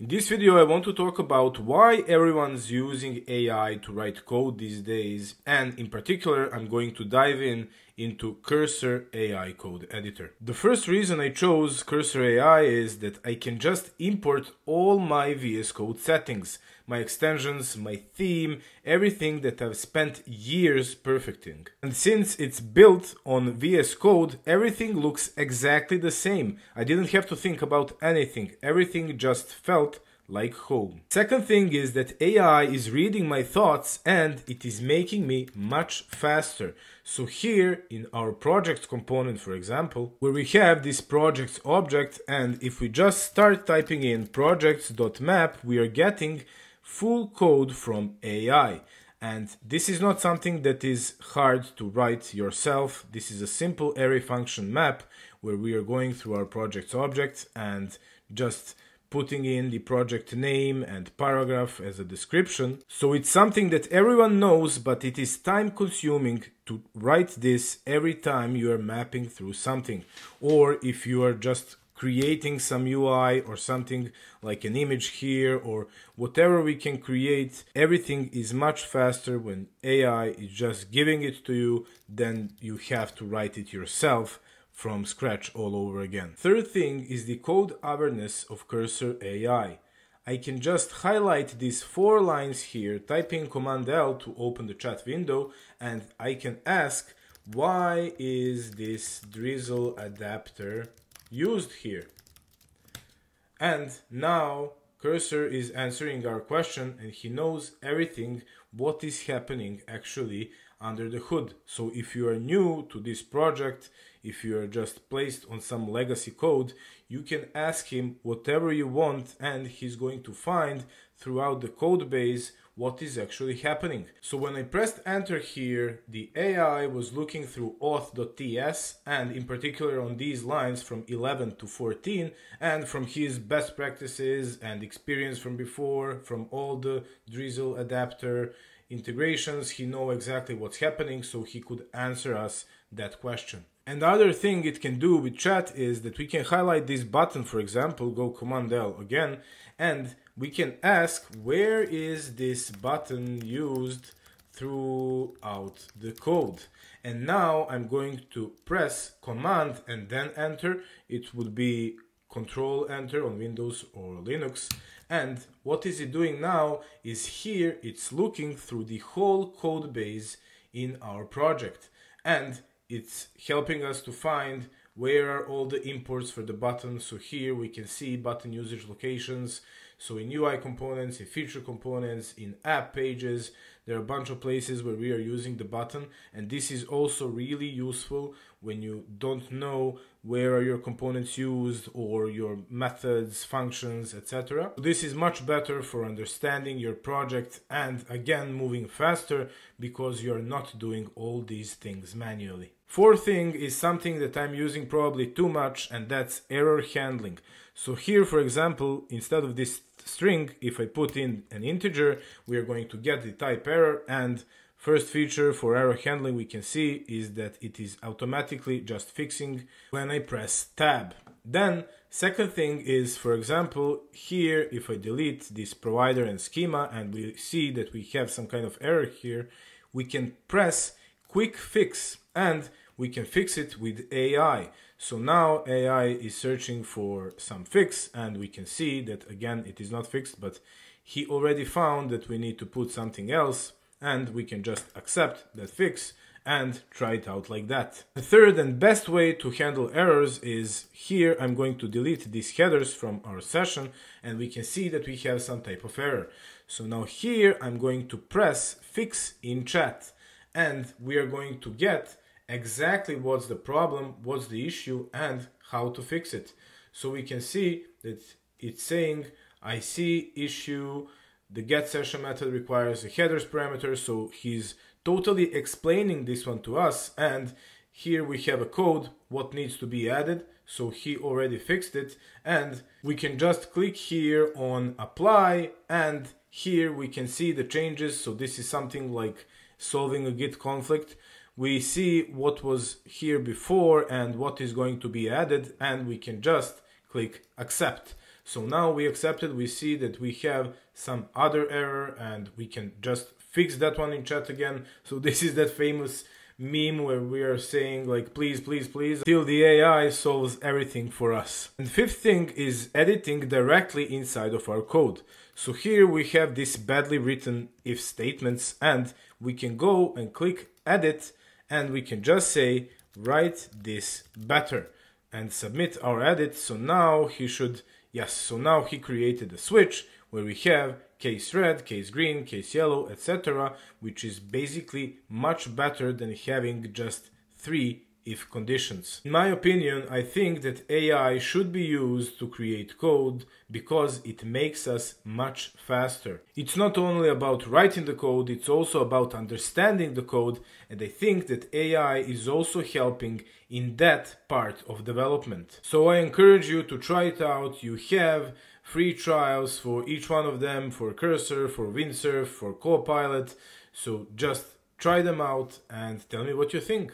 In this video I want to talk about why everyone's using AI to write code these days, and in particular I'm going to dive into Cursor AI code editor. The first reason I chose Cursor AI is that I can just import all my VS Code settings, my extensions, my theme, everything that I've spent years perfecting. And since it's built on VS Code, everything looks exactly the same. I didn't have to think about anything, everything just felt like home. Second thing is that AI is reading my thoughts and it is making me much faster. So here in our projects component, for example, where we have this projects object, and if we just start typing in projects.map, we are getting full code from AI. And this is not something that is hard to write yourself. This is a simple array function map where we are going through our projects object and just putting in the project name and paragraph as a description. So it's something that everyone knows, but it is time consuming to write this every time you are mapping through something, or if you are just creating some UI or something like an image here or whatever we can create. Everything is much faster when AI is just giving it to you than you have to write it yourself from scratch all over again. Third thing is the code awareness of Cursor AI. I can just highlight these four lines here, typing Command L to open the chat window, and I can ask, why is this Drizzle adapter used here? And now Cursor is answering our question and he knows everything, what is happening actually under the hood. So if you are new to this project, if you are just placed on some legacy code, you can ask him whatever you want and he's going to find throughout the code base what is actually happening. So when I pressed enter here, the AI was looking through auth.ts and in particular on these lines from 11 to 14 and from his best practices and experience from before, from all the Drizzle adapter integrations, he knows exactly what's happening, so he could answer us that question. And the other thing it can do with chat is that we can highlight this button, for example, go Command L again, and we can ask, where is this button used throughout the code? And now I'm going to press Command and then Enter. It would be Control Enter on Windows or Linux. And what is it doing now is here, it's looking through the whole code base in our project. And it's helping us to find where are all the imports for the button. So here we can see button usage locations. So in UI components, in feature components, in app pages, there are a bunch of places where we are using the button. And this is also really useful when you don't know where are your components used or your methods, functions, etc. This is much better for understanding your project and again moving faster because you're not doing all these things manually. Fourth thing is something that I'm using probably too much, and that's error handling. So here, for example, instead of this string, if I put in an integer, we are going to get the type error, and first feature for error handling we can see is that it is automatically just fixing when I press tab. Then second thing is, for example, here if I delete this provider and schema and we see that we have some kind of error here, we can press quick fix. And we can fix it with AI. So now AI is searching for some fix and we can see that again it is not fixed, but he already found that we need to put something else and we can just accept that fix and try it out like that. The third and best way to handle errors is here I'm going to delete these headers from our session and we can see that we have some type of error. So now here I'm going to press fix in chat and we are going to get exactly what's the problem, what's the issue, and how to fix it. So we can see that it's saying, I see issue, the get session method requires a headers parameter, so he's totally explaining this one to us, and here we have a code, what needs to be added, so he already fixed it, and we can just click here on apply, and here we can see the changes, so this is something like solving a Git conflict. We see what was here before and what is going to be added, and we can just click accept. So now we accept it, we see that we have some other error and we can just fix that one in chat again. So this is that famous meme where we are saying like please, please, please till the AI solves everything for us. And fifth thing is editing directly inside of our code. So here we have this badly written if statements and we can go and click edit and we can just say write this better and submit our edit. So now he should, yes, so now he created a switch where we have case red, case green, case yellow, etc., which is basically much better than having just three if conditions. In my opinion, I think that AI should be used to create code because it makes us much faster. It's not only about writing the code, it's also about understanding the code, and I think that AI is also helping in that part of development. So I encourage you to try it out. You have free trials for each one of them, for Cursor, for Windsurf, for Copilot, so just try them out and tell me what you think.